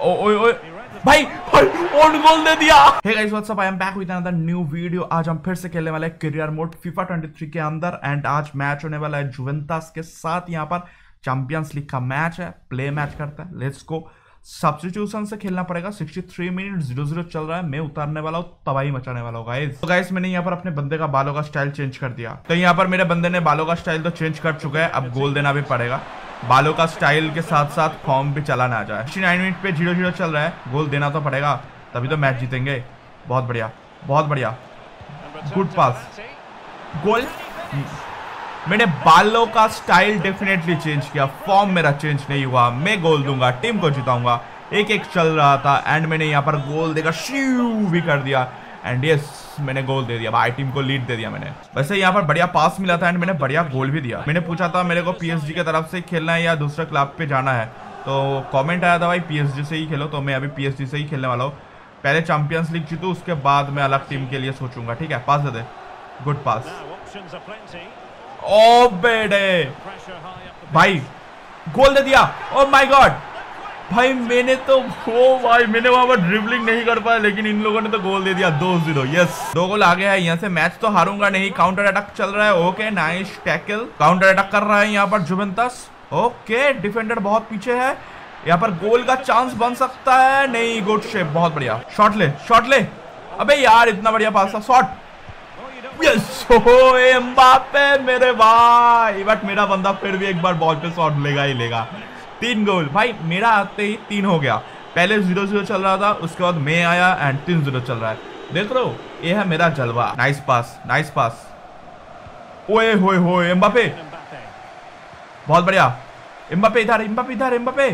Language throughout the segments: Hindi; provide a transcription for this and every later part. भाई ओन गोल दे दिया। Hey guys, what's up? I am back with another new video. आज हम फिर से खेलने वाले हैं करियर मोड FIFA 23 के अंदर एंड आज मैच होने वाला है जुवेंटस के साथ। यहाँ पर चैंपियंस लीग का मैच है, प्ले मैच करता है। Let's go. सब्स्टिट्यूशन से खेलना पड़ेगा। 63 मिनट 0-0 चल रहा है। मैं उतारने वाला हूँ, तबाही मचाने वाला हूँ गाइस। तो गाइस मैंने यहाँ पर अपने बंदे का बालों का स्टाइल चेंज कर दिया। तो यहाँ पर मेरे बंदे ने बालों का स्टाइल तो चेंज कर चुका है, अब गोल देना भी पड़ेगा। बालों का स्टाइल के साथ साथ फॉर्म भी चलाना आ जाए। 69 मिनट पे 0-0 चल रहा है, गोल देना तो पड़ेगा, तभी तो मैच जीतेंगे। बहुत बढ़िया, बहुत बढ़िया। Good pass, goal. मैंने बालों का स्टाइल डेफिनेटली चेंज किया, फॉर्म मेरा चेंज नहीं हुआ। मैं गोल दूंगा, टीम को जिताऊंगा। 1-1 चल रहा था एंड मैंने यहाँ पर गोल देकर शिव भी कर दिया एंड यस मैंने गोल दे दिया भाई, टीम को लीड दे दिया मैंने। वैसे यहाँ पर बढ़िया पास मिला था एंड मैंने बढ़िया गोल भी दिया। मैंने पूछा था मेरे को PSG की तरफ से खेलना है या दूसरा क्लब पे जाना है, तो कमेंट आया था भाई PSG से ही खेलो। तो मैं अभी PSG से ही खेलने वाला हूँ। पहले चैंपियंस लीग जीतूँ, उसके बाद मैं अलग टीम के लिए सोचूंगा। ठीक है, पास दे दे। गुड पास। ओ बेटे भाई गोल दे दिया। ओ माय गॉड भाई, मैंने तो मैंने वहां पर ड्रिबलिंग नहीं कर पाया, लेकिन इन लोगों ने तो गोल दे दिया। 2-0। यस, 2 गोल आ गया है। यहाँ से मैच तो हारूंगा नहीं। काउंटर अटैक चल रहा है। Okay, nice tackle. Counter attack कर रहा है यहाँ पर जुवेंटस। ओके, डिफेंडर बहुत पीछे है। यहाँ पर गोल का चांस बन सकता है। नहीं, गुड शेप, बहुत बढ़िया। शॉट ले, शॉट ले। अबे यार, इतना बढ़िया पास था। शॉट। यस, एम्बापे मेरे भाई। बट मेरा बंदा फिर भी एक बार बॉल पे शॉट लेगा ही लेगा। 3 गोल भाई, मेरा आते ही 3 हो गया। पहले 0-0 चल रहा था, उसके बाद मैं आया एंड 3-0 चल रहा है। देख लो, ये है मेरा जलवा। Nice pass, nice pass. ओए होए होए, एम्बापे बहुत बढ़िया। एम्बापे इधर, एम्बापे इधर, Mbappe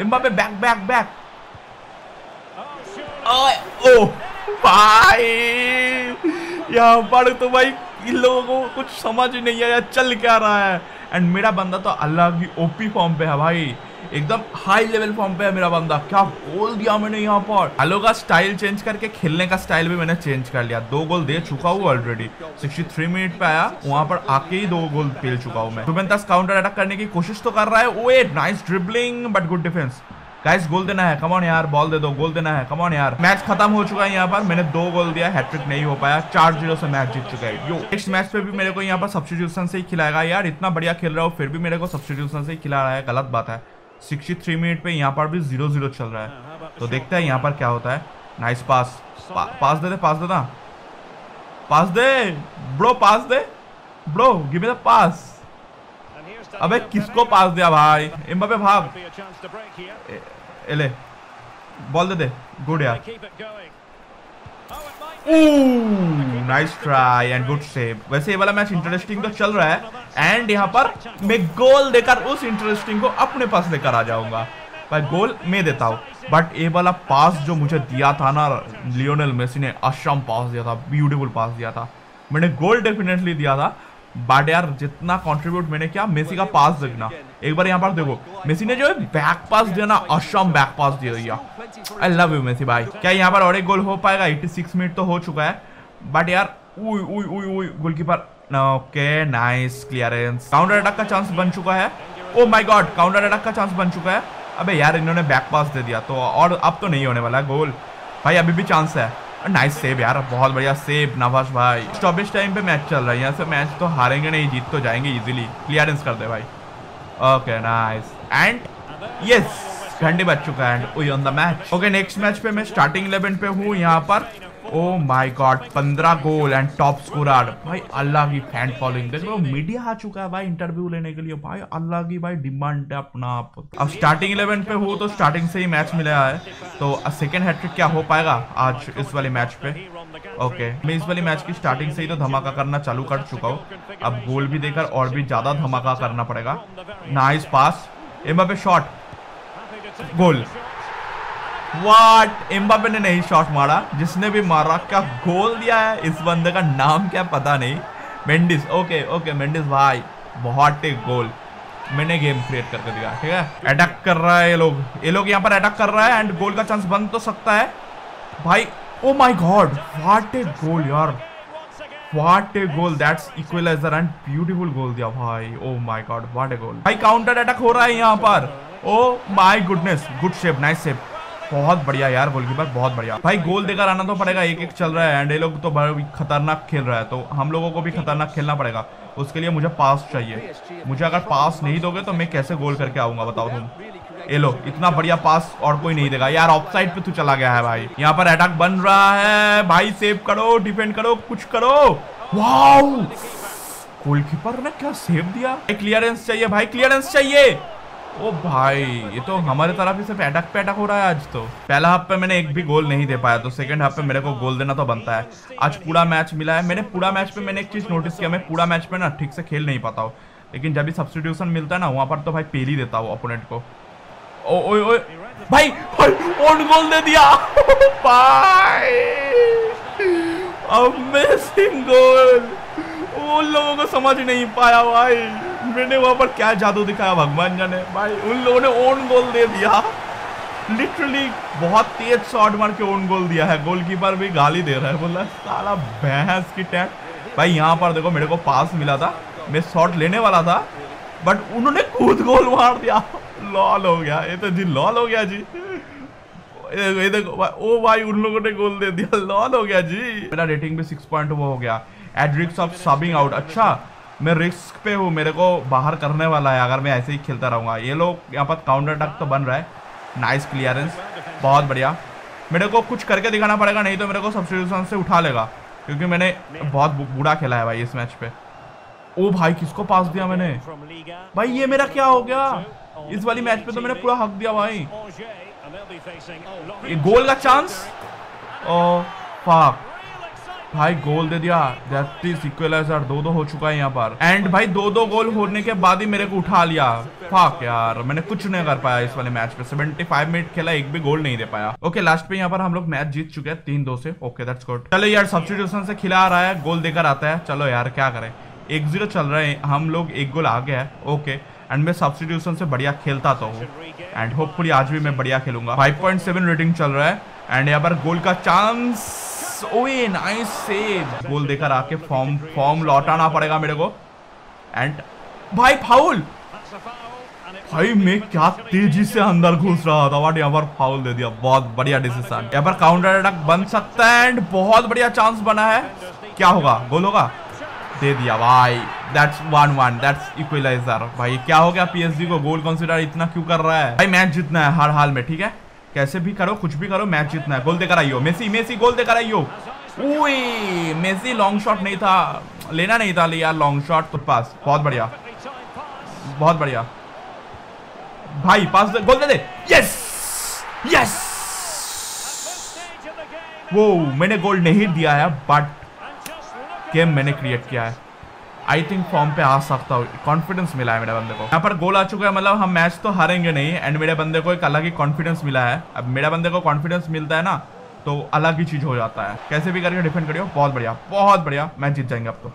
Mbappe back back back. ओ भाई, यहाँ पर तो भाई इन लोगों को कुछ समझ ही नहीं आया चल क्या रहा है। एंड मेरा बंदा तो अल्लाह की ओपी फॉर्म पे है भाई, एकदम हाई लेवल फॉर्म पे है मेरा बंदा। क्या गोल दिया मैंने यहाँ पर। बालों का स्टाइल चेंज करके खेलने का स्टाइल भी मैंने चेंज कर लिया। 2 गोल दे चुका हूँ ऑलरेडी। 63 मिनट पे आया, वहां पर आके ही 2 गोल खेल चुका हूँ मैं। जुवेंटस काउंटर अटैक करने की कोशिश तो कर रहा है। ओए nice dribbling, but good defence. Guys goal देना है, कमॉन यार, बॉल दे दो, गोल देना है, कमॉन यार। मैच खत्म हो चुका है। यहाँ पर मैंने 2 गोल दिया, हैट्रिक नहीं हो पाया। 4-0 से मैच जीत चुका है। यो, नेक्स्ट मैच पे भी मेरे को यहाँ पर सब्स्टिट्यूशन से ही खिलाएगा। यार इतना बढ़िया खेल रहा हूँ, फिर भी मेरे को सब्स्टिट्यूशन से ही खिला रहा है, गलत बात है। 63 मिनट पे यहाँ पर भी 0-0 चल रहा है, तो देखते हैं यहाँ पर क्या होता है। नाइस पास, पास दे दे, पास देना, पास दे ब्रो, पास दे bro, give me the pass. अबे किसको पास दिया भाई। एम्बापे भाग, ले बॉल दे दे। गुड यार, nice try and good save. वैसे ये वाला मैच इंटरेस्टिंग तो चल रहा है एंड यहाँ पर मैं गोल देकर उस इंटरेस्टिंग को अपने पास लेकर आ जाऊंगा। भाई गोल मैं देता हूँ, बट ये वाला पास जो मुझे दिया था ना लियोनेल मेसी ने, अशम पास दिया था, ब्यूटीफुल पास दिया था। मैंने गोल डेफिनेटली दिया था, बट यार जितना कंट्रीब्यूट मैंने किया, मेसी का पास देखना एक बार। यहाँ पर देखो, मेसी ने जो बैक पास दिया ना, अशम बैक पास दे दिया। आई लव यू मेसी भाई। क्या यहाँ पर और एक गोल हो पाएगा? 86 मिनट तो हो चुका है, बट यार goalkeeper. Okay, nice clearance. Counter attack का चांस बन चुका है। Oh my God, counter attack का चांस बन चुका है। अबे यार, इन्होंने बैक पास दे दिया तो, और अब तो नहीं होने वाला गोल भाई, अभी भी चांस है। नाइस सेव यार, बहुत बढ़िया सेव नवाज भाई। स्टॉपेज टाइम पे मैच चल रहा है। यहाँ से मैच तो हारेंगे नहीं, जीत तो जाएंगे इजीली। क्लियरेंस कर दे भाई। ओके नाइस एंड यस, घंटे बच चुका है and on the match. Okay, next match पे मैं स्टार्टिंग 11 पे हूँ यहाँ पर। ओ माय गॉड, 15 गोल एंड टॉप स्कोरर भाई। अल्लाह की फैन फॉलोइंग देख लो, मीडिया आ चुका है भाई इंटरव्यू लेने के लिए। भाई अल्लाह की भाई डिमांड है अपना आप। अब स्टार्टिंग 11 पे हूँ तो स्टार्टिंग से ही मैच मिला है, तो सेकंड हैट्रिक क्या हो पाएगा आज इस वाले मैच पे? ओके, मैं इस वाली मैच की स्टार्टिंग से ही तो धमाका करना चालू कर चुका हूँ। अब गोल भी देकर और भी ज्यादा धमाका करना पड़ेगा। Nice pass, Mbappe shot, goal. What, Mbappe ने नहीं शॉट मारा, जिसने भी मारा क्या गोल दिया है। इस बंदे का नाम क्या पता नहीं। मेंडिस, ओके ओके मेंडिस भाई, बहुत ही गोल मैंने गेम क्रिएट करके दिया। ठीक है, अटैक कर रहा है ये लोग, यहाँ पर अटैक कर रहा है एंड गोल का चांस बन तो सकता है भाई। Oh my God, watt a goal यार, what a goal. That's equaliser and beautiful goal दिया भाई। Oh my God, watt a goal भाई। काउंटर अटैक हो रहा है यहाँ पर। ओ my goodness, good shape, nice shape. बहुत बढ़िया यार गोलकीपर, बहुत बढ़िया भाई। गोल देकर आना तो पड़ेगा, एक एक चल रहा है एंड ये लोग तो खतरनाक खेल रहा है, तो हम लोगों को भी खतरनाक खेलना पड़ेगा। उसके लिए मुझे पास चाहिए, मुझे अगर पास नहीं दोगे तो मैं कैसे गोल करके आऊंगा बताओ तुम। ये लो इतना बढ़िया पास और कोई नहीं देगा यार। ऑफ साइड पे तू चला गया है भाई, यहाँ पर अटैक बन रहा है भाई, सेव करो, डिफेंड करो, कुछ करो। वाओ गोलकीपर ने क्या सेव दिया। क्लियरेंस चाहिए भाई, क्लियरेंस चाहिए। ओ भाई ये तो हमारे तरफ ही सिर्फ अटैक पे अटैक हो रहा है आज तो। पहला हाफ पे मैंने एक भी गोल नहीं दे पाया, तो सेकंड हाफ पे मेरे को गोल देना तो बनता है। आज पूरा मैच मिला है, मैंने पूरा मैच पे मैंने एक चीज़ नोटिस किया, मैं पूरा मैच पे ना ठीक से खेल नहीं पाता हूँ, लेकिन जब भी सब्सटीट्यूशन मिलता है ना वहाँ पर तो भाई पेल ही देता हूँ ओपोनेंट को। ओ ओए ओए भाई ओन गोल दे दिया भाई, अमेजिंग गोल। उन लोगों को समझ नहीं पाया भाई, मैंने वहां पर क्या जादू दिखाया भगवान जाने भाई। उन लोगों ने ओन गोल दे दिया, लिटरली बहुत तेज शॉट मार के ओन गोल दिया है। गोलकीपर भी गाली दे रहा है, बोला साला भैंस की टैक भाई। यहाँ पर देखो मेरे को पास मिला था, मैं शॉट लेने वाला था, बट उन्होंने खुद गोल मार दिया। लॉल हो गया ये तो जी, लॉल हो गया जी। ये देखो ओ भाई उन लोगों ने गोल दे दिया, लॉल हो गया जी। मेरा रेटिंग भी 6.2 हो गया at risk of subbing out. अच्छा मैं रिस्क पे हूँ, मेरे को बाहर करने वाला है अगर मैं ऐसे ही खेलता रहूँगा। ये लोग यहाँ पर काउंटर अटैक तो बन रहा है, नाइस क्लियरेंस, बहुत बढ़िया। मेरे को कुछ करके दिखाना पड़ेगा, नहीं तो मेरे को सब्स्टिट्यूशन से उठा लेगा, क्योंकि मैंने बहुत बुरा खेला है भाई इस मैच पे। ओ भाई किसको पास दिया मैंने भाई, ये मेरा क्या हो गया। इस वाली मैच पे तो मैंने पूरा हक दिया भाई। ये गोल का चांस, ओ फाक भाई गोल दे दिया। इक्वलाइजर 2-2 हो चुका है यहाँ पर, एंड भाई 2-2 गोल होने के बाद ही मेरे को उठा लिया। फक यार मैंने कुछ नहीं कर पाया इस वाले मैच पे, 75 मिनट खेला, एक भी गोल नहीं दे पाया। ओके लास्ट पे यहाँ पर हम लोग मैच जीत चुके हैं 3-2 से। Okay that's good. चलो यार सब्स्टिट्यूशन से खिला रहा है, गोल देकर आता है, चलो यार क्या करें। 1-0 चल रहा है, हम लोग एक गोल आगे है। ओके एंड मैं सब्स्टिट्यूशन से बढ़िया खेलता तो हूँ, एंड होपफुली आज भी मैं बढ़िया खेलूंगा। 5.7 रेटिंग चल रहा है, एंड यहाँ पर गोल का चांस, ओए नाइस सेव। गोल देकर आके फॉर्म लौटाना पड़ेगा मेरे को, एंड भाई फाउल। भाई मैं क्या तेजी से अंदर घुस रहा था, बट यहाँ पर फाउल दे दिया, बहुत बढ़िया डिसीजन। यहाँ पर काउंटर अटैक बन सकता है, एंड बहुत बढ़िया चांस बना है। क्या होगा, गोल होगा, दे दिया भाई। That's 1-1, that's equaliser. भाई क्या हो गया, PSG को गोल कंसिडर इतना क्यों कर रहा है भाई। मैच जीतना है हर हाल में, ठीक है कैसे भी करो कुछ भी करो, मैच जीतना है। गोल देकर आइयो, मेसी मेसी गोल देकर आइयो। ओए मेसी लॉन्ग शॉट नहीं था, लेना नहीं था, ले यार लॉन्ग शॉट तो पास, बहुत बढ़िया बहुत बढ़िया भाई। पास दे, गोल दे दे, यस यस। वो मैंने गोल नहीं दिया है, बट गेम मैंने क्रिएट किया है। आई थिंक फॉर्म पे आ सकता हूँ, कॉन्फिडेंस मिला है मेरे बंदे को। यहाँ पर गोल आ चुका है, मतलब हम मैच तो हारेंगे नहीं, एंड मेरे बंदे को एक अलग ही कॉन्फिडेंस मिला है। अब मेरे बंदे को कॉन्फिडेंस मिलता है ना तो अलग ही चीज़ हो जाता है। कैसे भी करके डिफेंड करियो, बहुत बढ़िया बहुत बढ़िया, मैच जीत जाएंगे अब तो।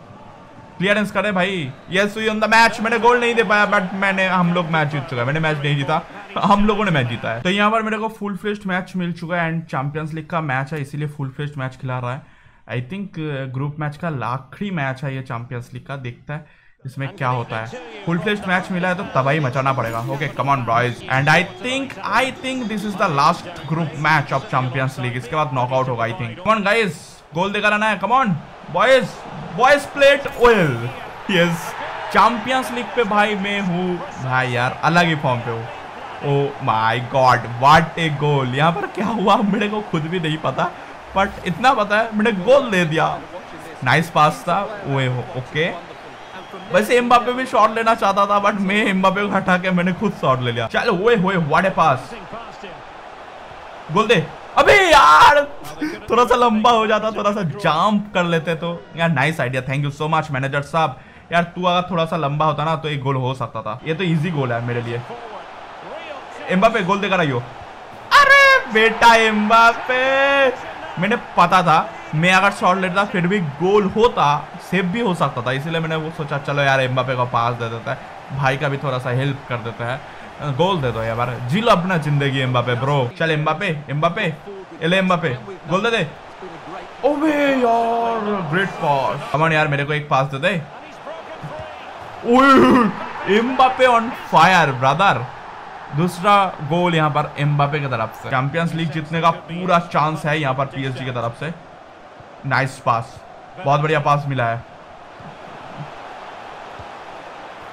क्लियरेंस करे भाई, yes we won the match. मैंने गोल नहीं दे पाया, बट मैंने हम लोग मैच जीत चुका है, मैंने मैच नहीं जीता, हम लोगों ने मैच जीता है। तो यहाँ पर मेरे को फुल फ्लेश्ड मैच मिल चुका है, एंड चैंपियंस लीग का मैच है इसीलिए फुल फ्लेश्ड मैच खिला रहा है। आई थिंक ग्रुप मैच का आखिरी मैच है ये चैंपियंस लीग का, देखता है इसमें क्या होता है। फुल फ्लेश्ड मैच मिला है तो तबाही मचाना पड़ेगा। Okay come on boys, and I think this is the last group match of champions league, इसके बाद नॉकआउट होगा I think. Come on guys, goal देकर आना है, come on boys boys played well. Yes champions league पे भाई मैं हूँ भाई यार, अलग ही फॉर्म पे हूँ। Oh my god what a goal. यहाँ पर क्या हुआ मेरे को खुद भी नहीं पता, बट इतना पता है मैंने गोल दे दिया। नाइस पास था वे हो। ओके वैसे एम्बापे भी शॉट लेना चाहता था, बट मैं एम्बापे को हटा के मैंने खुद शॉट ले लिया। चलो वे होए व्हाट ए पास, गोल दे। अबे यार थोड़ा सा लंबा हो जाता, थोड़ा सा जंप कर लेते तो यार। Nice idea, thank you so much manager साहब। यार तू अगर थोड़ा सा लंबा होता ना तो एक गोल हो सकता था, ये तो ईजी गोल है मेरे लिए। एम्बापे गोल देकर आइयो। अरे बेटा एम्बापे, मैंने पता था मैं अगर शॉट लेता फिर भी गोल होता, सेव भी हो सकता था, इसीलिए मैंने वो सोचा चलो यार एम्बापे को पास दे देता है, भाई का भी थोड़ा सा हेल्प कर देता है। गोल दे दो यार, जी लो अपना जिंदगी एम्बापे ब्रो। चल एम्बापे एम्बापे एले एम्बापे, गोल दे दे। ओबे यार ग्रेट पास, कमान यार मेरे को एक पास दे दे। एम्बापे ऑन फायर ब्रदर, दूसरा गोल यहाँ पर एम्बापे की तरफ से। चैंपियंस लीग जीतने का पूरा चांस है यहाँ पर PSG की तरफ से। नाइस पास, बहुत बढ़िया पास मिला है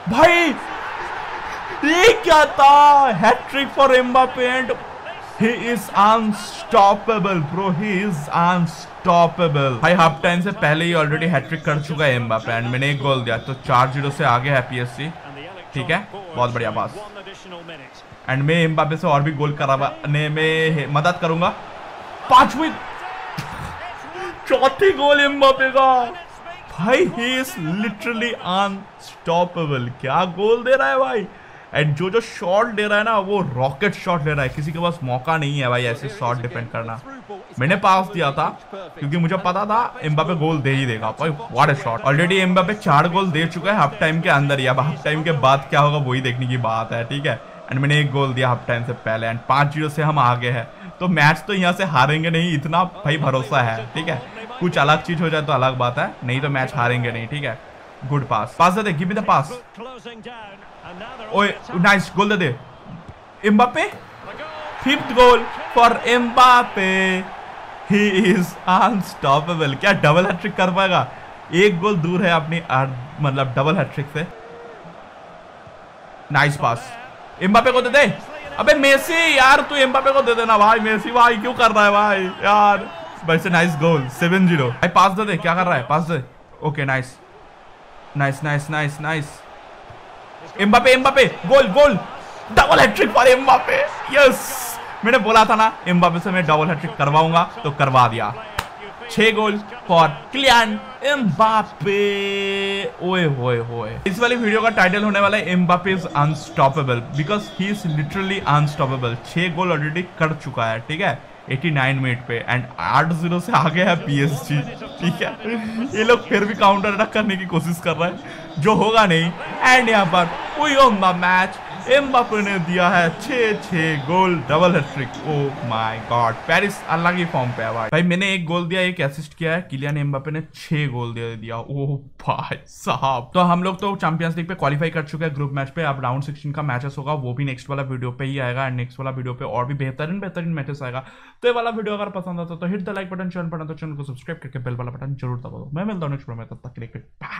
भाई। ये क्या था? Hat trick for Mbappe and he is unstoppable bro, he is unstoppable भाई। हाफ टाइम से पहले ही ऑलरेडी हैट्रिक कर चुका है एम्बापे एंड मैंने एक गोल दिया, तो 4-0 से आगे है PSG। ठीक है, बहुत बढ़िया पास एंड मैं एम्बापे से और भी गोल कराने में मदद करूंगा। पांचवी चौथी गोल एम्बापे का भाई। He is literally unstoppable. क्या गोल दे रहा है भाई, एंड जो जो शॉट ले रहा है ना वो रॉकेट शॉट ले रहा है। किसी के पास मौका नहीं है भाई ऐसे शॉट डिफेंड करना। मैंने पास दिया था क्योंकि मुझे पता था एम्बापे गोल दे ही देगा भाई। What a shot. Already Mbappe 4 goal दे चुका है हाफ टाइम के अंदर ही। अब हाफ टाइम के बाद क्या होगा वही देखने की बात है। ठीक है, एंड मैंने एक गोल दिया हाफ टाइम से पहले एंड 5-0 से हम आगे हैं, तो मैच तो यहाँ से हारेंगे नहीं, इतना भाई भरोसा है। ठीक है, कुछ अलग चीज हो जाए तो अलग बात है, नहीं तो मैच हारेंगे नहीं। ठीक है, गुड पास, पास दे, गिव मी द पास। ओए नाइस गोल दे Mbappe. 5th goal for Mbappe. He is unstoppable. क्या डबल हैट्रिक कर पाएगा? एक गोल दूर है अपनी मतलब डबल हैट्रिक से। नाइस पास, एम्बापे को दे दे। अबे मेसी यार, तू एम्बापे को दे देना भाई। मेसी भाई क्यों कर रहा है भाई यार। वैसे नाइस गोल, 7-0 भाई। पास दे दे, क्या कर रहा है? पास दे। Okay nice nice nice nice nice. Mbappe Mbappe goal goal, double hat trick for Mbappe. Yes, मैंने बोला था ना एम्बापे से मैं डबल हैट्रिक करवाऊंगा, तो करवा दिया। 6 गोल फॉर क्लियान एम्बापे। ओए होए होए। इस वाली वीडियो का टाइटल होने वाला है Mbappe is unstoppable, because he is literally unstoppable. 6 goal already कर चुका है। ठीक है, 89 मिनट पे एंड 8-0 से आगे है PSG। ठीक है, ये लोग फिर भी काउंटर अटैक करने की कोशिश कर रहे हैं, जो होगा नहीं। एंड यहाँ पर we won the match. Mbappe ने दिया है 6 goal, double hat trick. Oh my god, Paris अलग ही फॉर्म पे है भाई। मैंने एक गोल दिया, एक असिस्ट किया है। किलियन एम्बापे ने 6 गोल दे दिया। ओह भाई साहब, तो हम लोग तो चैंपियंस लीग पे क्वालिफाई कर चुके हैं ग्रुप मैच पे। अब राउंड 16 का मैचेस होगा, वो भी नेक्स्ट वाला वीडियो पे ही आएगा। एंड नेक्स्ट वाला वीडियो पे और भी बेहतरीन मैचेस आएगा। तो ये वाला वीडियो अगर पसंद आता तो hit the like button, channel को सब्सक्राइब करके बेल वाला बटन जरूर दबा दो। मैं मिलता हूं नेक्स्ट वीडियो में, तब तक के लिए बाय।